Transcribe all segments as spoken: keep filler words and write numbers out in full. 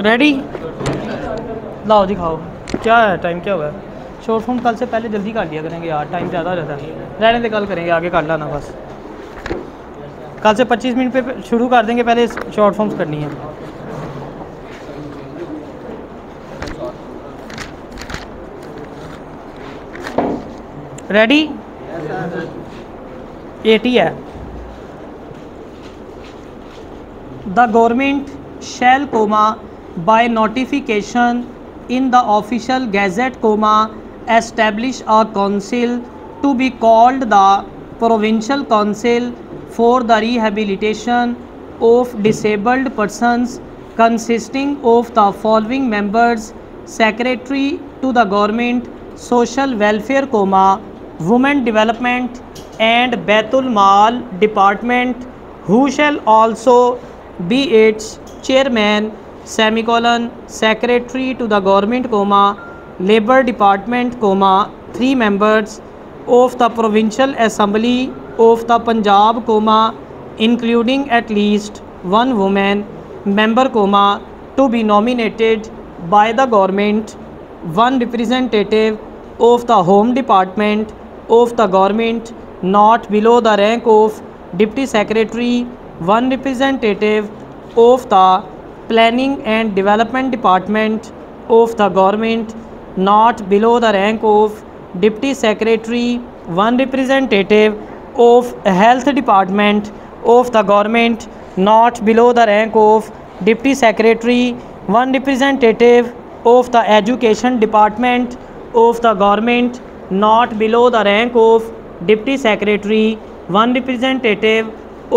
Ready लाओ दिखाओ क्या है टाइम, क्या हुआ है? शॉर्ट फॉर्म कल से पहले जल्दी काट दिया करेंगे यार, टाइम ज़्यादा रहता है। रहने से कल करेंगे, आगे काट लाना बस। कल से पच्चीस मिनट पे शुरू कर देंगे, पहले शॉर्ट फॉर्म्स करनी है। रेडी एटी है। The government shall comma by notification in the official gazette comma establish a council to be called the provincial council for the rehabilitation of disabled persons consisting of the following members secretary to the government social welfare comma women development and Betul mall department who shall also be its chairman semicolon secretary to the government comma labour department comma three members of the provincial assembly of the Punjab comma including at least one women member comma to be nominated by the government one representative of the home department of the government not below the rank of deputy secretary one representative of the planning and development department of the government not below the rank of deputy secretary one representative of health department of the government not below the rank of deputy secretary one representative of the education department of the government not below the rank of deputy secretary one representative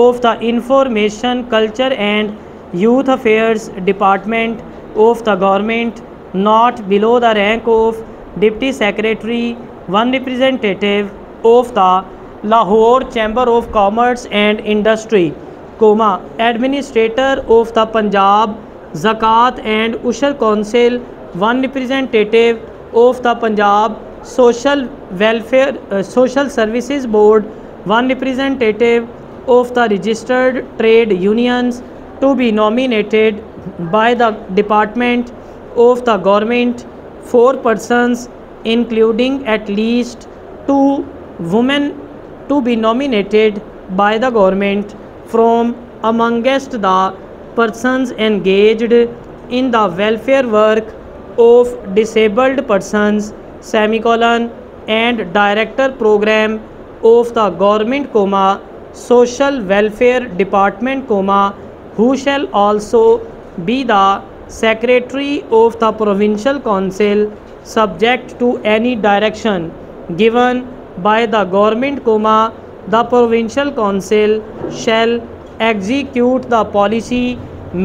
of the information culture and youth affairs department of the government not below the rank of deputy secretary one representative of the Lahore chamber of commerce and industry comma administrator of the Punjab zakat and usher council one representative of the Punjab social welfare uh, social services board one representative of the registered trade unions to be nominated by the department of the government four persons including at least two women to be nominated by the government from amongst the persons engaged in the welfare work of disabled persons semicolon and director program of the government comma social welfare department comma who shall also be the secretary of the provincial council subject to any direction given by the government comma the provincial council shall execute the policy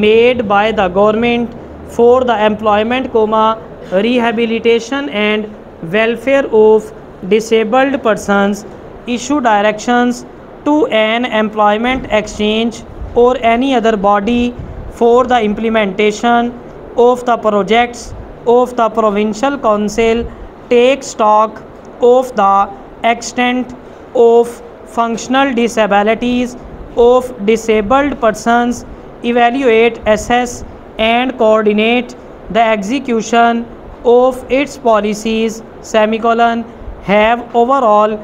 made by the government for the employment comma rehabilitation and welfare of disabled persons issue directions to an employment exchange or any other body for the implementation of the projects of the provincial council take stock of the extent of functional disabilities of disabled persons evaluate assess and coordinate the execution of its policies semicolon have overall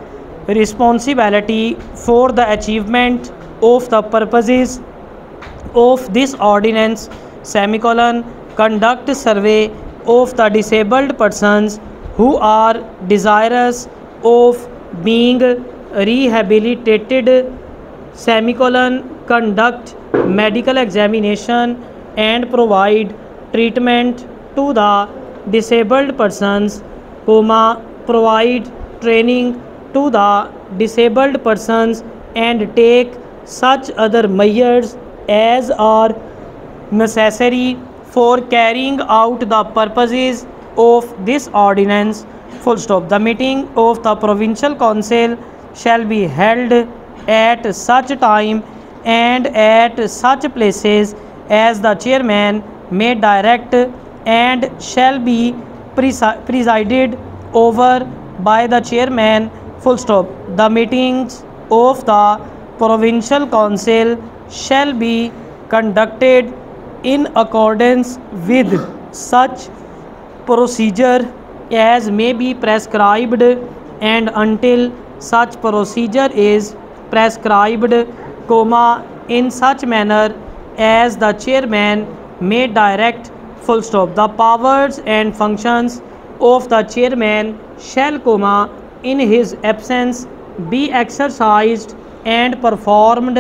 responsibility for the achievement of the purposes of this ordinance semicolon conduct survey of the disabled persons who are desirous of being rehabilitated semicolon conduct medical examination and provide treatment to the disabled persons comma provide training to the disabled persons and take such other measures as are necessary for carrying out the purposes of this ordinance full stop the meeting of the provincial council shall be held at such time and at such places as the chairman may direct and shall be presided over by the chairman full stop The meetings of the provincial council shall be conducted in accordance with such procedure as may be prescribed, and until such procedure is prescribed, comma, in such manner as the chairman may direct, full stop. The powers and functions of the chairman shall, comma, in his absence be exercised and performed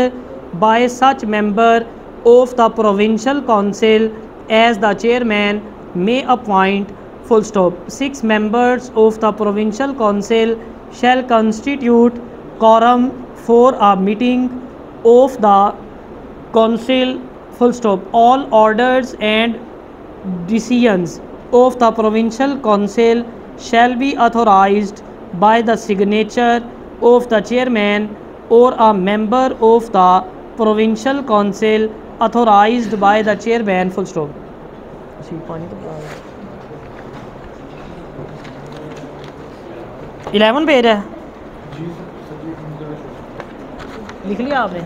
by such member of the provincial council as the chairman may appoint, full stop. Six members of the provincial council shall constitute quorum for a meeting of the council, full stop. All orders and decisions of the provincial council shall be authorized by the signature of the chairman or a member of the provincial council authorized by the chairman, full stop. Eleven page है, लिख लिया आपने?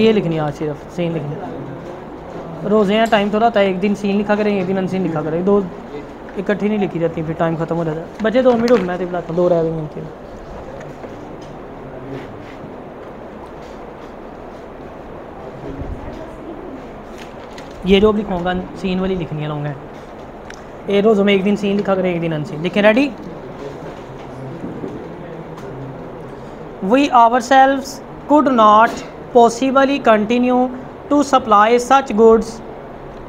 ये लिखनी आज सिर्फ scene लिखनी, रोज़े हैं, टाइम थोड़ा होता है, एक दिन सीन लिखा करेंगे, एक दिन अनसीन लिखा करेंगे, दो इकट्ठी नहीं लिखी जाती, फिर टाइम खत्म हो जाता है। बचे दो मिनट उठना है, तो दो रह गए इनके। ये जो भी लिखूँगा सीन वाली लिखनी है, लूँगा ये रोज़ में, एक दिन सीन लिखा करें, एक दिन अनसीन लिखें। Ready? We ourselves could not possibly continue to supply such goods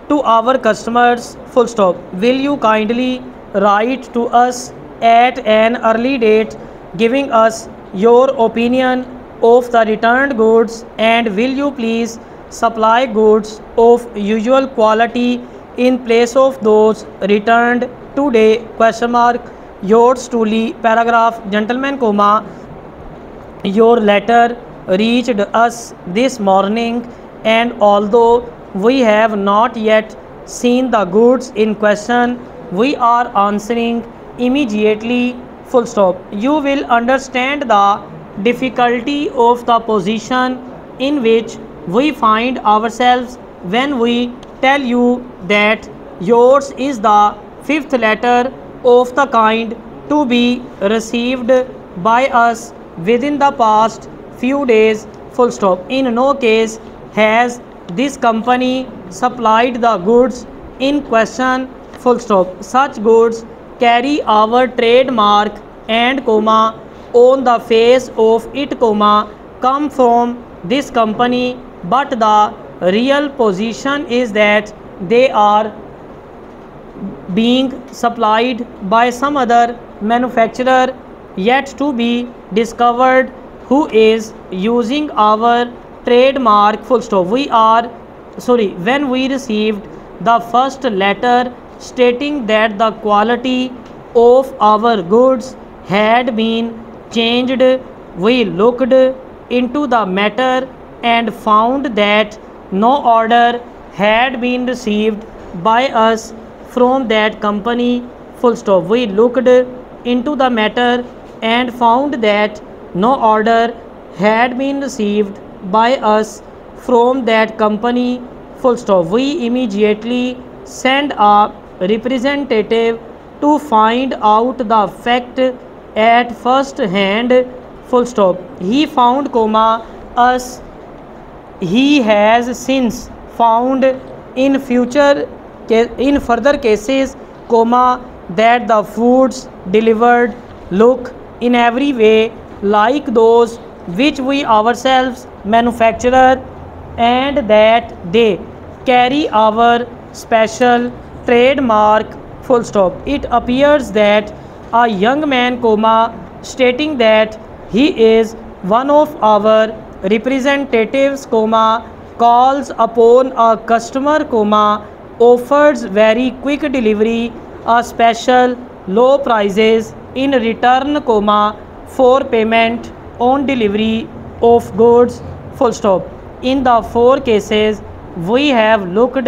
to our customers, full stop. Will you kindly write to us at an early date giving us your opinion of the returned goods, and will you please supply goods of usual quality in place of those returned today, question mark, yours truly, paragraph, gentlemen, comma, your letter reached us this morning, and although we have not yet seen the goods in question, we are answering immediately, full stop. You will understand the difficulty of the position in which we find ourselves when we tell you that yours is the fifth letter of the kind to be received by us within the past few days, full stop. In no case has this company supplied the goods in question, full stop. Such goods carry our trademark and, comma, on the face of it, comma, come from this company, but the real position is that they are being supplied by some other manufacturer yet to be discovered who is using our trademark, full stop. We are sorry when we received the first letter stating that the quality of our goods had been changed, we looked into the matter and found that no order had been received by us from that company, full stop. We looked into the matter and found that no order had been received by us from that company, full stop. We immediately sent a representative to find out the fact at first hand, full stop. He found, comma, us. He has since found in future in further cases, comma, that the foods delivered look in every way like those which we ourselves manufacture, and that they carry our special trademark, full stop. It appears that a young man, comma, stating that he is one of our representatives, comma, calls upon a customer, comma, offers very quick delivery, a special low prices in return, comma, for payment on delivery of goods, full stop. In the four cases we have looked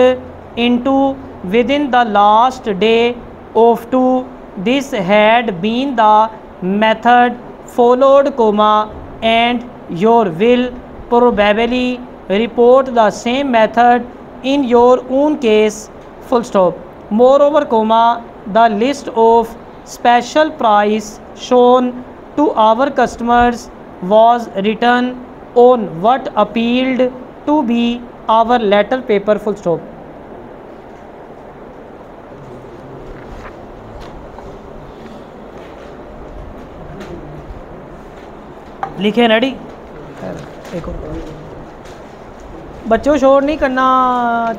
into with in the last day of two, this had been the method followed comma and your will probably report the same method in your own case full stop. Moreover comma the list of special price shown to our customers was written on what appealed to be our letter paper full stop. लिखे ready एक और बच्चों, शोर नहीं करना,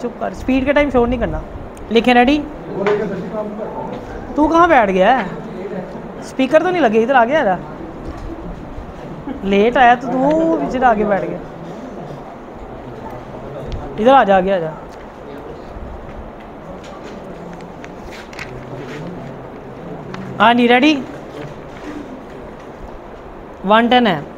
चुप कर, speed के टाइम शोर नहीं करना। लिखे रेडी, तू कहाँ बैठ गया है, स्पीकर तो नहीं लगे, इधर आ गया था, लेट आया तो तू इधर आगे बैठ गया, इधर आ जा, आ जा। हाँ जी रेडी, वन टेन है।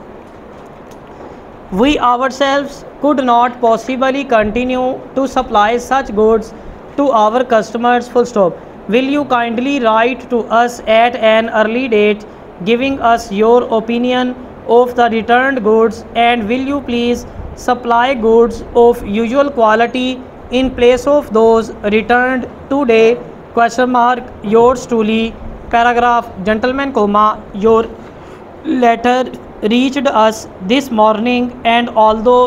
We ourselves could not possibly continue to supply such goods to our customers full stop. Will you kindly write to us at an early date giving us your opinion of the returned goods and will you please supply goods of usual quality in place of those returned today question mark yours truly paragraph gentleman comma your letter reached us this morning and although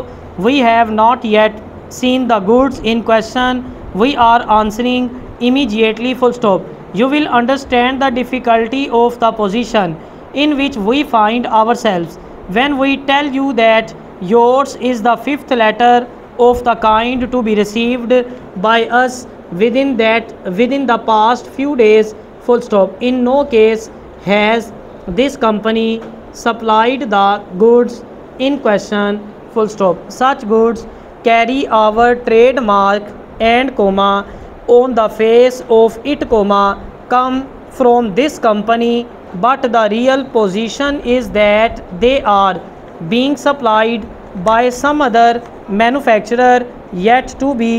we have not yet seen the goods in question we are answering immediately full stop. You will understand the difficulty of the position in which we find ourselves when we tell you that yours is the fifth letter of the kind to be received by us within that within the past few days full stop. In no case has this company supplied the goods in question full stop. Such goods carry our trademark and comma on the face of it comma come from this company but the real position is that they are being supplied by some other manufacturer yet to be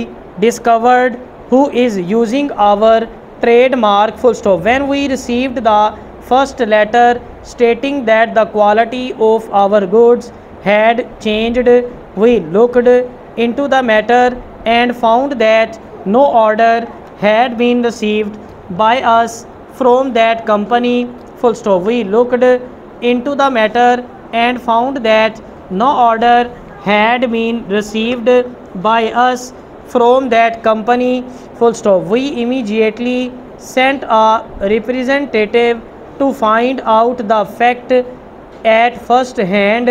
discovered who is using our trademark full stop. When we received the first letter stating that the quality of our goods had changed we looked into the matter and found that no order had been received by us from that company full stop. We looked into the matter and found that no order had been received by us from that company full stop. We immediately sent a representative to find out the fact at first hand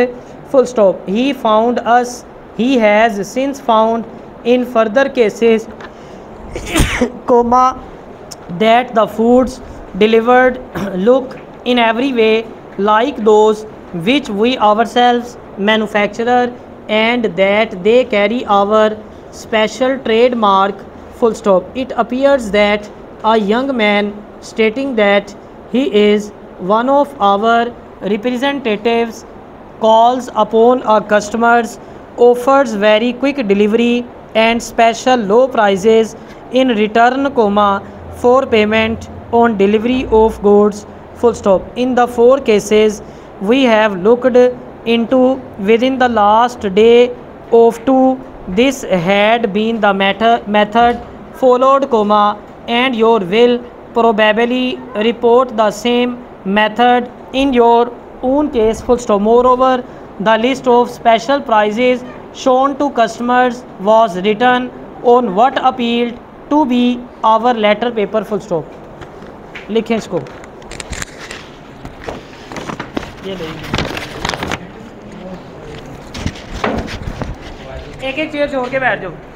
full stop. He found us he has since found in further cases comma that the foods delivered look in every way like those which we ourselves manufacture and that they carry our special trademark full stop. It appears that a young man stating that he is one of our representatives calls upon our customers offers very quick delivery and special low prices in return comma for payment on delivery of goods full stop. In the four cases we have looked into within the last day of two this had been the method followed comma and your will probably report the same method in your own case full stop. Moreover the list of special prizes shown to customers was written on what appealed to be our letter paper full stop. लिखें इसको, ये एक एक चीज़ छोड़ के बैठ जाओ।